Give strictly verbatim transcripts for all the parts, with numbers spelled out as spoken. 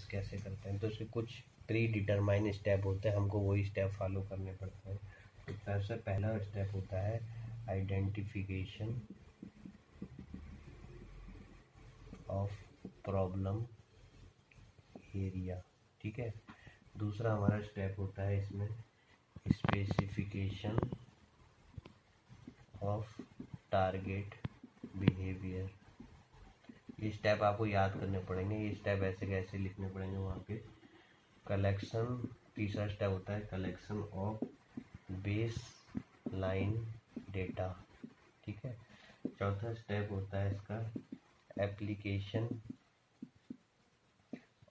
Process कैसे करते हैं, तो उसके कुछ प्री डिटरमाइन स्टेप होते हैं, हमको वही स्टेप फॉलो करने पड़ते हैं। तो सबसे पहला स्टेप होता है आइडेंटिफिकेशन ऑफ प्रॉब्लम एरिया, ठीक है। दूसरा हमारा स्टेप होता है इसमें स्पेसिफिकेशन ऑफ टारगेट बिहेवियर। ये स्टेप आपको याद करने पड़ेंगे, ये स्टेप ऐसे कैसे लिखने पड़ेंगे वहाँ पे। कलेक्शन, तीसरा स्टेप होता है collection of base line data, ठीक है। चौथा स्टेप होता है इसका application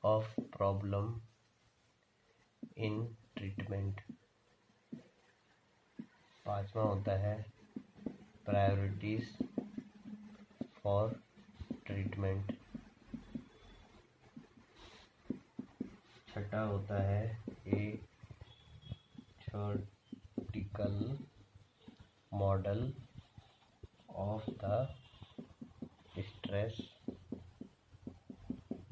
of problem in treatment. पांचवा होता है प्रायोरिटीज फॉर ट्रीटमेंट। छठा होता है a theoretical model of the stress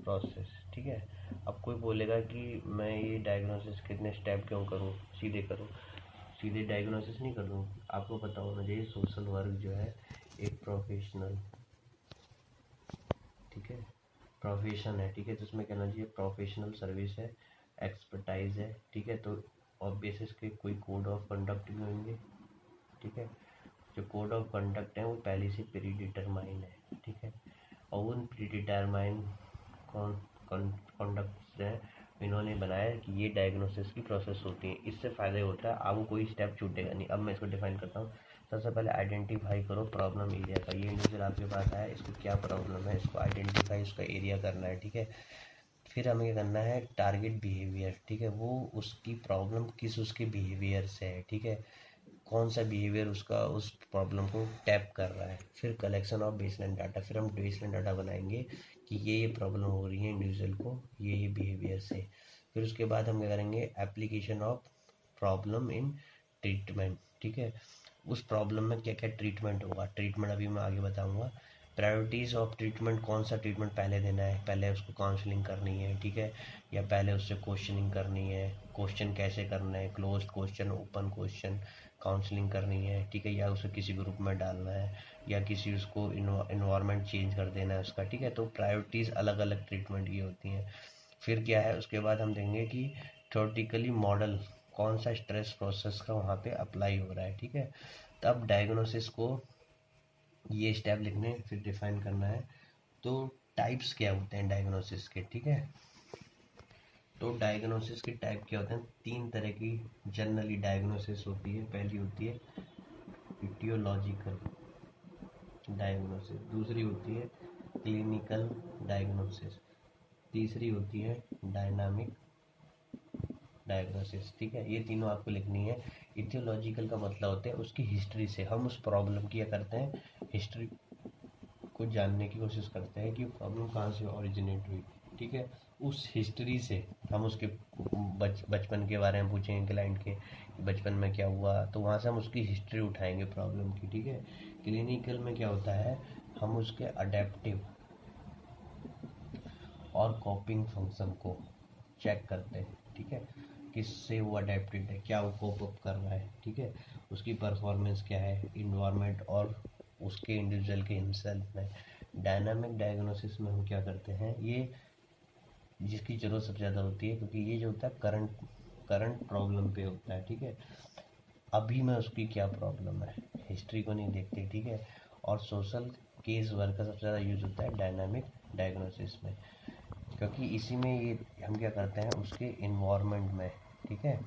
process, ठीक है। अब कोई बोलेगा कि मैं ये डायग्नोसिस कितने स्टेप क्यों करूँ, सीधे करूँ। सीधे डायग्नोसिस नहीं करूँ, आपको पता होना चाहिए सोशल वर्क जो है एक प्रोफेशनल, ठीक है, प्रोफेशन है, ठीक है। तो उसमें कहना चाहिए प्रोफेशनल सर्विस है, एक्सपर्टाइज है, ठीक है। तो और बेसिस के कोई कोड ऑफ कंडक्ट भी होंगे, ठीक है। जो कोड ऑफ कंडक्ट है वो पहले से प्री डिटरमाइन है, ठीक है। और उन प्री डिटरमाइन कंडक्ट हैं इन्होंने बनाया कि ये डायग्नोसिस की प्रोसेस होती है। इससे फ़ायदा होता है, आपको कोई स्टेप छूटेगा नहीं। अब मैं इसको डिफाइन करता हूँ। सबसे पहले आइडेंटिफाई करो प्रॉब्लम एरिया का। ये इंडिविजुअल आपके पास आया, इसको क्या प्रॉब्लम है, इसको आइडेंटिफाई, उसका एरिया करना है, ठीक है। फिर हमें क्या करना है, टारगेट बिहेवियर, ठीक है। वो उसकी प्रॉब्लम किस उसके बिहेवियर से है, ठीक है, कौन सा बिहेवियर उसका उस प्रॉब्लम को टैप कर रहा है। फिर कलेक्शन ऑफ बेसलाइन डाटा, फिर हम बेसलाइन डाटा बनाएंगे कि ये ये प्रॉब्लम हो रही है इंडिविजुअल को ये ये बिहेवियर से। फिर उसके बाद हम क्या करेंगे, application of problem in treatment, ठीक है। उस प्रॉब्लम में क्या क्या ट्रीटमेंट होगा, ट्रीटमेंट अभी मैं आगे बताऊंगा। प्रायोरिटीज़ ऑफ ट्रीटमेंट, कौन सा ट्रीटमेंट पहले देना है, पहले उसको काउंसलिंग करनी है, ठीक है, या पहले उससे क्वेश्चनिंग करनी है, क्वेश्चन कैसे करना है, close question, open question, counselling करनी है, ठीक है, या उसे किसी ग्रुप में डालना है, या किसी उसको इन्वायरमेंट चेंज कर देना है उसका, ठीक है। तो प्रायोरिटीज़ अलग अलग ट्रीटमेंट की होती हैं। फिर क्या है, उसके बाद हम देखेंगे कि थ्योरेटिकली मॉडल कौन सा स्ट्रेस प्रोसेस का वहाँ पे अप्लाई हो रहा है, ठीक है। तब डायग्नोसिस को ये स्टेप लिखने फिर डिफाइन करना है। तो टाइप्स क्या होते हैं डायग्नोसिस के, ठीक है। तो डायग्नोसिस के टाइप क्या होते हैं, तीन तरह की जनरली डायग्नोसिस होती है। पहली होती है इटियोलॉजिकल डायग्नोसिस, दूसरी होती है क्लिनिकल डायग्नोसिस, तीसरी होती है डायनामिक डायग्नोसिस, ठीक है। ये तीनों आपको लिखनी है। इथियोलॉजिकल का मतलब होता है उसकी हिस्ट्री से, हम उस प्रॉब्लम की करते हैं हिस्ट्री को जानने की कोशिश करते हैं कि प्रॉब्लम कहाँ से ओरिजिनेट हुई, ठीक है। उस हिस्ट्री से हम उसके बच बचपन के बारे में पूछेंगे क्लाइंट के, बचपन में क्या हुआ, तो वहाँ से हम उसकी हिस्ट्री उठाएंगे प्रॉब्लम की, ठीक है। क्लिनिकल में क्या होता है, हम उसके अडेप्टिव और कॉपिंग फंक्शन को चेक करते हैं, ठीक है, किससे वो अडेप्टेड है, क्या वो कोप अप कर रहा है, ठीक है, उसकी परफॉर्मेंस क्या है इन्वायरमेंट और उसके इंडिविजुअल के हिमसेल्फ में। डायनामिक डायग्नोसिस में हम क्या करते हैं, ये जिसकी ज़रूरत सबसे ज़्यादा होती है क्योंकि ये जो होता है करंट करंट प्रॉब्लम पे होता है, ठीक है, अभी में उसकी क्या प्रॉब्लम है, हिस्ट्री को नहीं देखते, ठीक है। और सोशल केस वर्क का सबसे ज़्यादा यूज होता है डायनामिक डायग्नोसिस में, क्योंकि इसी में ये हम क्या करते हैं उसके इन्वायरमेंट में, ठीक है,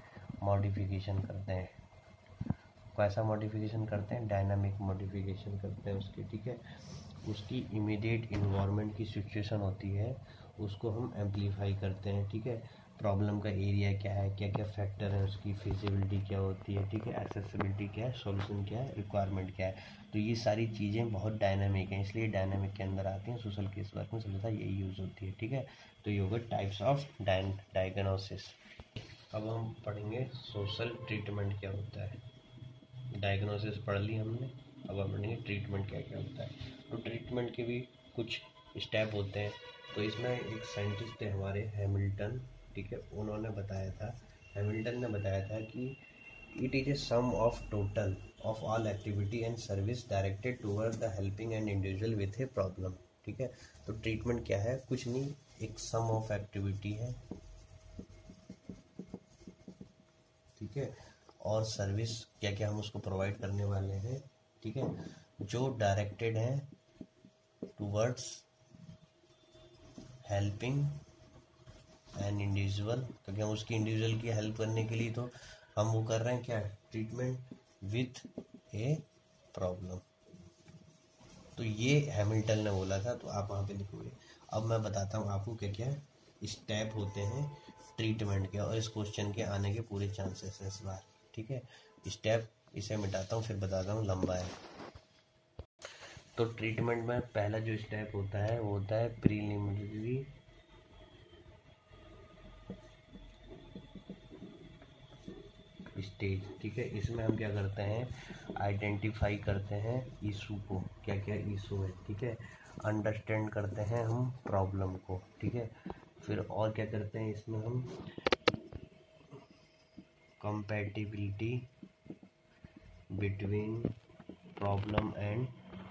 मॉडिफिकेशन करते हैं। कैसा मॉडिफिकेशन करते हैं, डायनामिक मॉडिफिकेशन करते हैं उसके, ठीक है। उसकी इमीडिएट इन्वायरमेंट की सिचुएशन होती है, उसको हम एम्पलीफाई करते हैं, ठीक है। प्रॉब्लम का एरिया क्या है, क्या क्या फैक्टर है, उसकी फिजिबिलिटी क्या होती है, ठीक है, एक्सेसिबिलिटी क्या है, सॉल्यूशन क्या है, रिक्वायरमेंट क्या है। तो ये सारी चीज़ें बहुत डायनामिक हैं, इसलिए डायनामिक के अंदर आती हैं। सोशल केस वर्क में सबसे ज़्यादा यही यूज़ होती है, ठीक है। तो ये होगा टाइप्स ऑफ डायग्नोसिस। अब हम पढ़ेंगे सोशल ट्रीटमेंट क्या होता है। डायग्नोसिस पढ़ ली हमने, अब हम पढ़ेंगे ट्रीटमेंट क्या क्या होता है। तो ट्रीटमेंट के भी कुछ स्टेप होते हैं। तो इसमें एक साइंटिस्ट थे हमारे हैमिल्टन, हैमिल्टन, ठीक है, उन्होंने बताया था, हैमिल्टन ने बताया था कि it is a sum of total of all activity and service directed toward the helping and individual with a problem, ठीक है। तो ट्रीटमेंट क्या है, कुछ नहीं, एक सम ऑफ एक्टिविटी है, ठीक है, और सर्विस क्या क्या हम उसको प्रोवाइड करने वाले हैं, ठीक है, जो डायरेक्टेड हैं टूवर्ड्स हेल्पिंग एंड इंडिविजुअल, क्योंकि हम उसकी इंडिविजुअल की हेल्प करने के लिए तो हम वो कर रहे हैं क्या, ट्रीटमेंट विथ ए प्रॉब्लम। तो ये हैमिल्टन ने बोला था, तो आप वहाँ पे लिखोगे। अब मैं बताता हूँ आपको क्या क्या स्टेप होते हैं ट्रीटमेंट के और इस क्वेश्चन के आने के पूरे चांसेस हैं इस बार, ठीक है। स्टेप इसे मिटाता हूँ फिर बताता हूँ, लंबा है। तो ट्रीटमेंट में पहला जो स्टेप होता है वो होता है प्रीलिमिनरी स्टेज, ठीक है। इसमें हम क्या करते हैं, आइडेंटिफाई करते हैं इशू को, क्या क्या इशू है, ठीक है, अंडरस्टैंड करते हैं हम प्रॉब्लम को, ठीक है, फिर और क्या करते हैं इसमें हम compatibility between problem and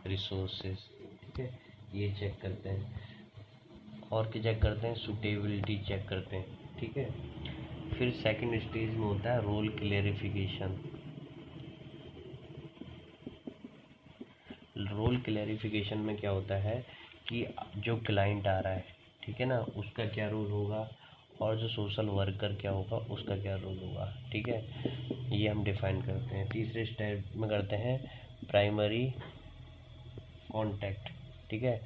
resources, ठीक है, ये चेक करते हैं। और क्या चेक करते हैं, सूटेबिलिटी चेक करते हैं, ठीक है। फिर सेकंड स्टेज में होता है रोल क्लेरिफिकेशन। रोल क्लेरिफिकेशन में क्या होता है कि जो क्लाइंट आ रहा है, ठीक है ना, उसका क्या रोल होगा और जो सोशल वर्कर क्या होगा उसका क्या रोल होगा, ठीक है, ये हम डिफाइन करते हैं। तीसरे स्टेप में करते हैं प्राइमरी कांटेक्ट, ठीक है,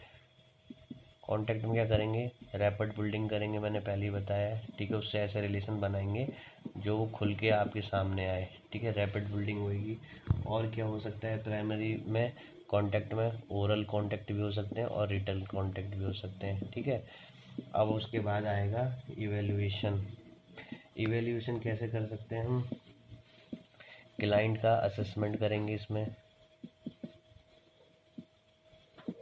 कांटेक्ट में क्या करेंगे, रैपिड बिल्डिंग करेंगे, मैंने पहले ही बताया, ठीक है, उससे ऐसे रिलेशन बनाएंगे जो वो खुल के आपके सामने आए, ठीक है, रैपिड बिल्डिंग होगी। और क्या हो सकता है प्राइमरी में कांटेक्ट में, ओरल कांटेक्ट भी हो सकते हैं और रिटर्न कांटेक्ट भी हो सकते हैं, ठीक है। अब उसके बाद आएगा इवेल्यूएशन। इवेल्यूएशन कैसे कर सकते हैं हम, क्लाइंट का असेसमेंट करेंगे इसमें,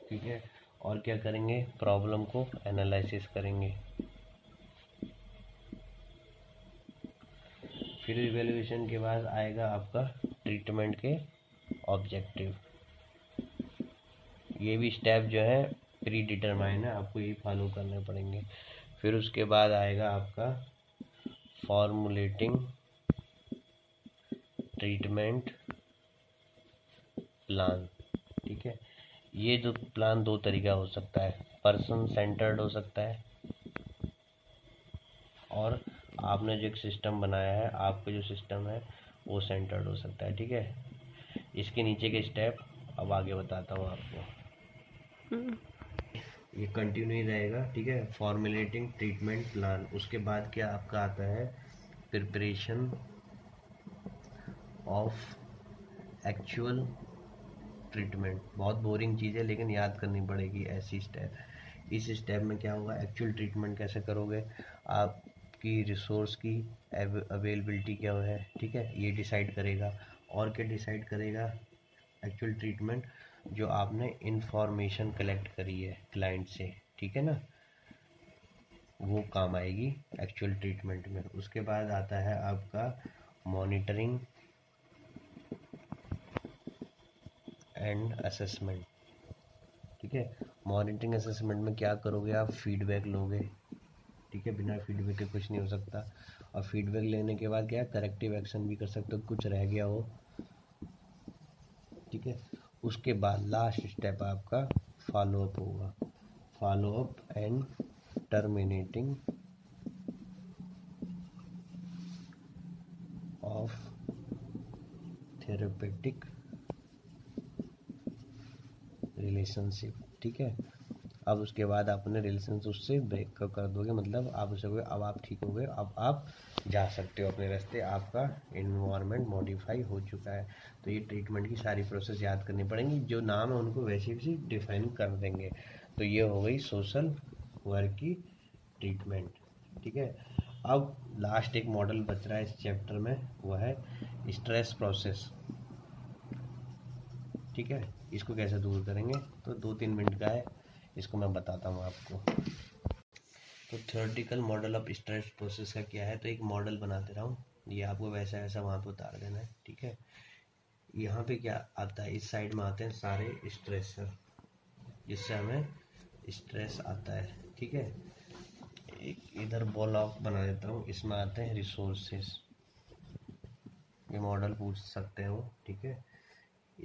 ठीक है, और क्या करेंगे, प्रॉब्लम को एनालिसिस करेंगे। फिर इवेल्यूएशन के बाद आएगा आपका ट्रीटमेंट के ऑब्जेक्टिव। ये भी स्टेप जो है प्री डिटरमाइन है, आपको ये फॉलो करने पड़ेंगे। फिर उसके बाद आएगा आपका फॉर्मुलेटिंग ट्रीटमेंट प्लान, ठीक है। ये जो प्लान दो तरीका हो सकता है, पर्सन सेंटर्ड हो सकता है और आपने जो एक सिस्टम बनाया है, आपका जो सिस्टम है वो सेंटर्ड हो सकता है, ठीक है। इसके नीचे के स्टेप अब आगे बताता हूँ आपको, ये कंटिन्यू ही रहेगा, ठीक है। फॉर्मुलेटिंग ट्रीटमेंट प्लान, उसके बाद क्या आपका आता है, प्रिपरेशन ऑफ एक्चुअल ट्रीटमेंट। बहुत बोरिंग चीज़ है लेकिन याद करनी पड़ेगी ऐसी स्टेप। इस स्टेप में क्या होगा, एक्चुअल ट्रीटमेंट कैसे करोगे, आपकी रिसोर्स की अवेलेबिलिटी क्या है, ठीक है, ये डिसाइड करेगा। और क्या डिसाइड करेगा, एक्चुअल ट्रीटमेंट जो आपने इंफॉर्मेशन कलेक्ट करी है क्लाइंट से, ठीक है ना, वो काम आएगी एक्चुअल ट्रीटमेंट में। उसके बाद आता है आपका मॉनिटरिंग एंड असेसमेंट, ठीक है। मॉनिटरिंग असेसमेंट में क्या करोगे, आप फीडबैक लोगे, ठीक है, बिना फीडबैक के कुछ नहीं हो सकता। और फीडबैक लेने के बाद क्या, करेक्टिव एक्शन भी कर सकते हो, कुछ रह गया हो, ठीक है। उसके बाद लास्ट स्टेप आपका फॉलोअप होगा, follow up and terminating of therapeutic relationship, ठीक है। अब उसके बाद आपने रिलेशनशिप उससे ब्रेक कर दोगे, मतलब आप उसे कहोगे अब आप ठीक हो गए, अब आप जा सकते हो अपने रास्ते, आपका इन्वायरमेंट मॉडिफाई हो चुका है। तो ये ट्रीटमेंट की सारी प्रोसेस याद करनी पड़ेंगी, जो नाम है उनको वैसे वैसे डिफाइन कर देंगे। तो ये हो गई सोशल वर्क की ट्रीटमेंट, ठीक है। अब लास्ट एक मॉडल बच रहा है इस चैप्टर में, वो है स्ट्रेस प्रोसेस, ठीक है। इसको कैसे दूर करेंगे, तो दो तीन मिनट का है, इसको मैं बताता हूँ आपको। तो theoretical model of stress process का क्या है, तो एक मॉडल बना दे रहा हूँ, ये आपको वैसा वैसा वहाँ पे उतार देना है। ठीक है, यहाँ पे क्या आता है, इस साइड में आते हैं सारे स्ट्रेसर जिससे हमें स्ट्रेस आता है। ठीक है, एक इधर बॉल ऑफ बना देता हूँ, इसमें आते हैं रिसोर्सेस, ये मॉडल पूछ सकते हो। ठीक है,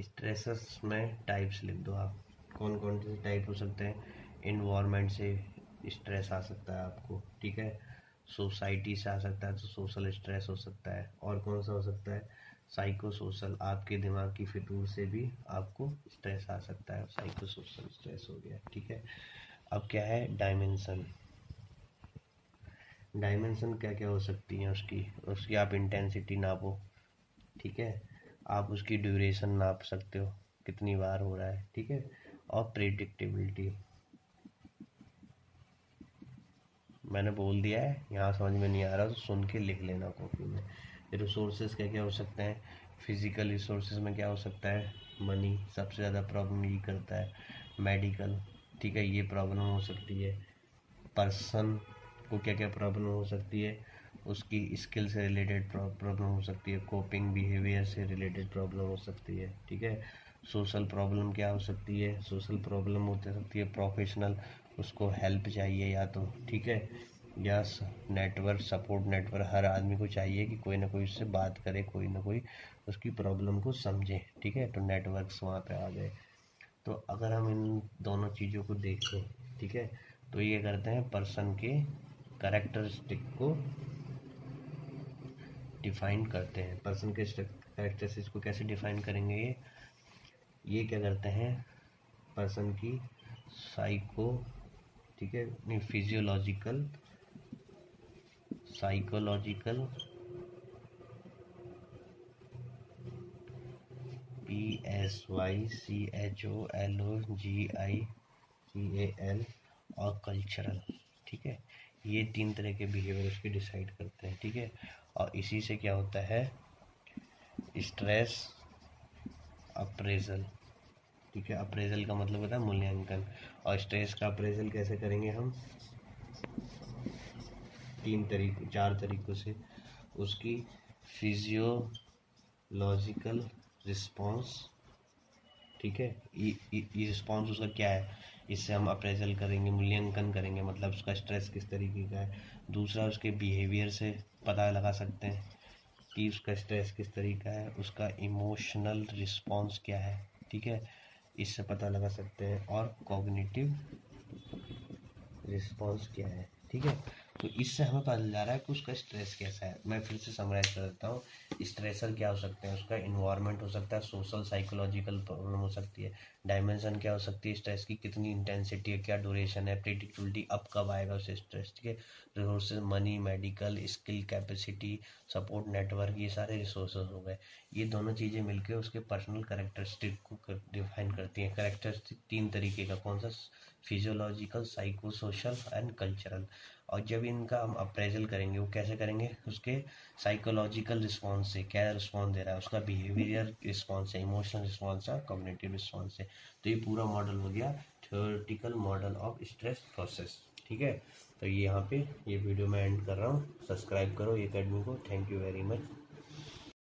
स्ट्रेसर्स में टाइप्स लिख दो आप, कौन कौन से टाइप हो सकते हैं। इन्वायरमेंट से स्ट्रेस आ सकता है आपको, ठीक है, सोसाइटी से आ सकता है, तो सोशल स्ट्रेस हो सकता है। और कौन सा हो सकता है, साइको सोशल, आपके दिमाग की फितूर से भी आपको स्ट्रेस आ सकता है, साइको सोशल स्ट्रेस हो गया। ठीक है, अब क्या है डायमेंशन, डायमेंशन क्या क्या हो सकती है उसकी, उसकी आप इंटेंसिटी नापो। ठीक है, आप उसकी ड्यूरेशन नाप सकते हो, कितनी बार हो रहा है। ठीक है, और प्रेडिक्टेबिलिटी मैंने बोल दिया है, यहाँ समझ में नहीं आ रहा तो सुन के लिख लेना कॉपी में। रिसोर्सेज क्या क्या हो सकते हैं, फिजिकल रिसोर्सेज में क्या हो सकता है, मनी सबसे ज़्यादा प्रॉब्लम ये करता है, मेडिकल, ठीक है, ये प्रॉब्लम हो सकती है। पर्सन को क्या क्या प्रॉब्लम हो सकती है, उसकी स्किल से रिलेटेड प्रॉब्लम हो सकती है, कोपिंग बिहेवियर से रिलेटेड प्रॉब्लम हो सकती है। ठीक है, सोशल प्रॉब्लम क्या हो सकती है, सोशल प्रॉब्लम हो सकती है प्रोफेशनल, उसको हेल्प चाहिए या तो, ठीक है, या नेटवर्क, सपोर्ट नेटवर्क हर आदमी को चाहिए कि कोई ना कोई उससे बात करे, कोई ना कोई उसकी प्रॉब्लम को समझे। ठीक है, तो नेटवर्क्स वहाँ पे आ गए। तो अगर हम इन दोनों चीज़ों को देखें, ठीक है, तो ये करते हैं पर्सन के कैरेक्टरिस्टिक को डिफाइन करते हैं। पर्सन के कैरेक्टरिस्टिक को कैसे डिफाइन करेंगे, ये ये क्या करते हैं, पर्सन की साइको, ठीक है, नहीं, physiological, psychological, P S Y C H O L O G I C A L और कल्चरल, ठीक है, ये तीन तरह के बिहेवियर उसके डिसाइड करते हैं। ठीक है, और इसी से क्या होता है, स्ट्रेस अप्रेजल। ठीक है, अप्रेजल का मतलब होता है मूल्यांकन, और स्ट्रेस का अप्रेजल कैसे करेंगे हम, तीन तरीकों चार तरीकों से, उसकी फिजियोलॉजिकल रिस्पांस, ठीक है, ये रिस्पांस उसका क्या है, इससे हम अप्रेजल करेंगे, मूल्यांकन करेंगे, मतलब उसका स्ट्रेस किस तरीके का है। दूसरा उसके बिहेवियर से पता लगा सकते हैं कि उसका स्ट्रेस किस तरीका है, उसका इमोशनल रिस्पांस क्या है, ठीक है, इससे पता लगा सकते हैं, और कॉग्निटिव रिस्पांस क्या है। ठीक है, तो इससे हमें पता चल जा रहा है कि उसका स्ट्रेस कैसा है। मैं फिर से समराइज कर देता हूँ, स्ट्रेसर क्या हो सकते हैं, उसका इन्वायरमेंट हो सकता है, सोशल साइकोलॉजिकल प्रॉब्लम हो सकती है, डायमेंशन क्या हो सकती है स्ट्रेस की, कितनी इंटेंसिटी है, क्या ड्यूरेशन है, प्रेडिक्टेबिलिटी अब कब आएगा उसे स्ट्रेस, ठीक है, resources money medical skill capacity support network, ये सारे रिसोर्सेज हो गए। ये दोनों चीज़ें मिलकर उसके पर्सनल कैरेक्टरिस्टिक को डिफाइन करती हैं। कैरेक्टरिस्टिक तीन तरीके का, कौन सा, physiological psycho social and cultural. और जब इनका हम अप्रेजल करेंगे वो कैसे करेंगे, उसके साइकोलॉजिकल रिस्पांस से, क्या रिस्पांस दे रहा है, उसका बिहेवियर रिस्पांस है, इमोशनल रिस्पांस है, कॉग्निटिव रिस्पांस है। तो ये पूरा मॉडल हो गया theoretical model of stress process. ठीक है, तो ये यहाँ पे ये वीडियो मैं एंड कर रहा हूँ। सब्सक्राइब करो eAcademy को। Thank you very much.